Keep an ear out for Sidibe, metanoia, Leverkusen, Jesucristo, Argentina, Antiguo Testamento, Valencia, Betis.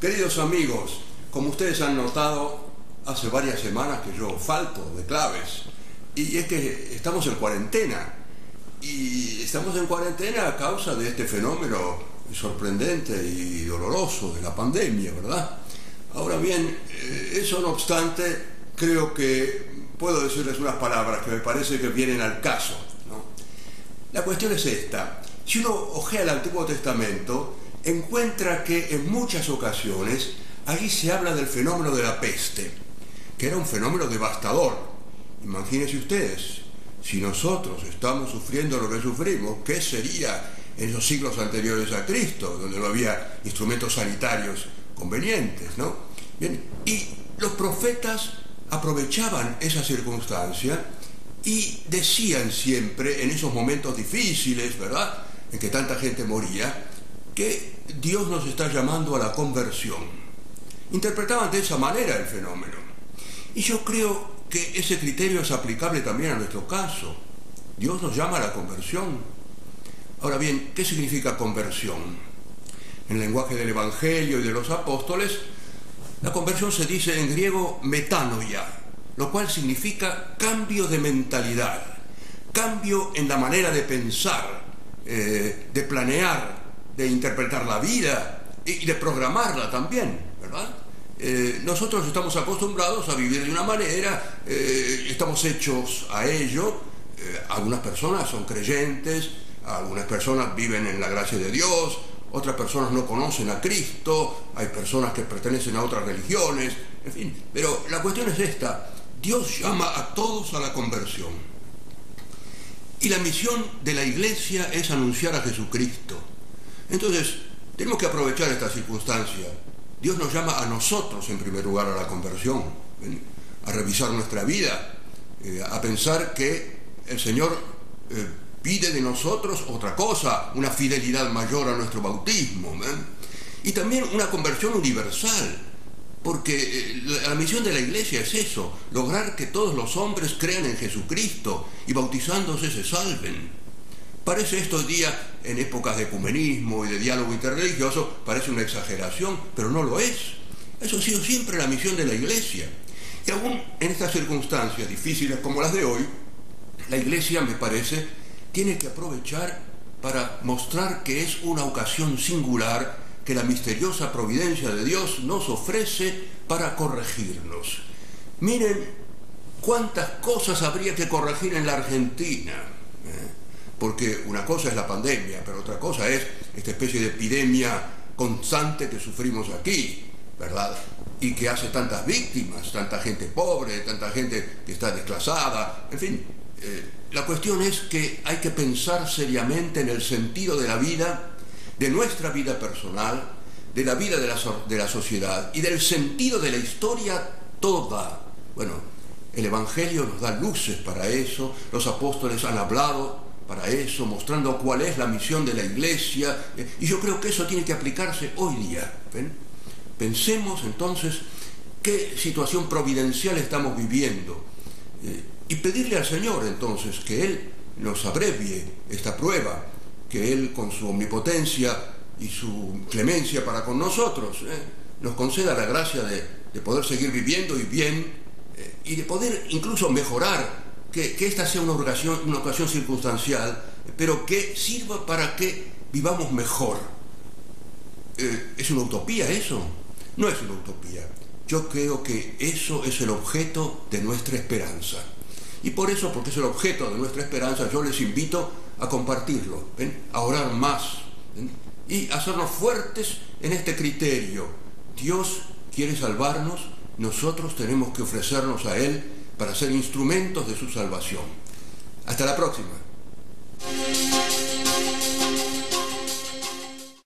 Queridos amigos, como ustedes han notado, hace varias semanas que yo falto de claves, y es que estamos en cuarentena, y estamos en cuarentena a causa de este fenómeno sorprendente y doloroso de la pandemia, ¿verdad? Ahora bien, eso no obstante, creo que puedo decirles unas palabras que me parece que vienen al caso, ¿no? La cuestión es esta: si uno ojea el Antiguo Testamento, encuentra que en muchas ocasiones allí se habla del fenómeno de la peste, que era un fenómeno devastador. Imagínense ustedes, si nosotros estamos sufriendo lo que sufrimos, ¿qué sería en los siglos anteriores a Cristo, donde no había instrumentos sanitarios convenientes, ¿no? Bien, y los profetas aprovechaban esa circunstancia y decían siempre, en esos momentos difíciles, ¿verdad?, en que tanta gente moría, que Dios nos está llamando a la conversión. Interpretaban de esa manera el fenómeno. Y yo creo que ese criterio es aplicable también a nuestro caso. Dios nos llama a la conversión. Ahora bien, ¿qué significa conversión? En el lenguaje del Evangelio y de los apóstoles, la conversión se dice en griego metanoia, lo cual significa cambio de mentalidad, cambio en la manera de pensar, de planear, de interpretar la vida y de programarla también, ¿verdad? Nosotros estamos acostumbrados a vivir de una manera, estamos hechos a ello. Algunas personas son creyentes, algunas personas viven en la gracia de Dios, otras personas no conocen a Cristo, hay personas que pertenecen a otras religiones, en fin. Pero la cuestión es esta: Dios llama a todos a la conversión. Y la misión de la Iglesia es anunciar a Jesucristo. Entonces, tenemos que aprovechar esta circunstancia. Dios nos llama a nosotros, en primer lugar, a la conversión, a revisar nuestra vida, a pensar que el Señor pide de nosotros otra cosa, una fidelidad mayor a nuestro bautismo, y también una conversión universal, porque la misión de la Iglesia es eso: lograr que todos los hombres crean en Jesucristo y bautizándose se salven. Parece estos días, en épocas de ecumenismo y de diálogo interreligioso, parece una exageración, pero no lo es. Eso ha sido siempre la misión de la Iglesia, y aún en estas circunstancias difíciles como las de hoy, la Iglesia, me parece, tiene que aprovechar para mostrar que es una ocasión singular que la misteriosa providencia de Dios nos ofrece para corregirnos. Miren cuántas cosas habría que corregir en la Argentina, porque una cosa es la pandemia, pero otra cosa es esta especie de epidemia constante que sufrimos aquí, ¿verdad?, y que hace tantas víctimas, tanta gente pobre, tanta gente que está desclasada, en fin. La cuestión es que hay que pensar seriamente en el sentido de la vida, de nuestra vida personal, de la vida de la sociedad y del sentido de la historia toda. Bueno, el Evangelio nos da luces para eso, los apóstoles han hablado para eso, mostrando cuál es la misión de la Iglesia, y yo creo que eso tiene que aplicarse hoy día. ¿Ven? Pensemos entonces qué situación providencial estamos viviendo, y pedirle al Señor entonces que Él nos abrevie esta prueba, que Él, con su omnipotencia y su clemencia para con nosotros, nos conceda la gracia de poder seguir viviendo y bien, y de poder incluso mejorar, que esta sea una ocasión circunstancial, pero que sirva para que vivamos mejor. ¿Es una utopía eso? No es una utopía. Yo creo que eso es el objeto de nuestra esperanza. Y por eso, porque es el objeto de nuestra esperanza, yo les invito a compartirlo, ¿ven?, a orar más, ¿ven?, y a hacernos fuertes en este criterio. Dios quiere salvarnos, nosotros tenemos que ofrecernos a Él para ser instrumentos de su salvación. Hasta la próxima.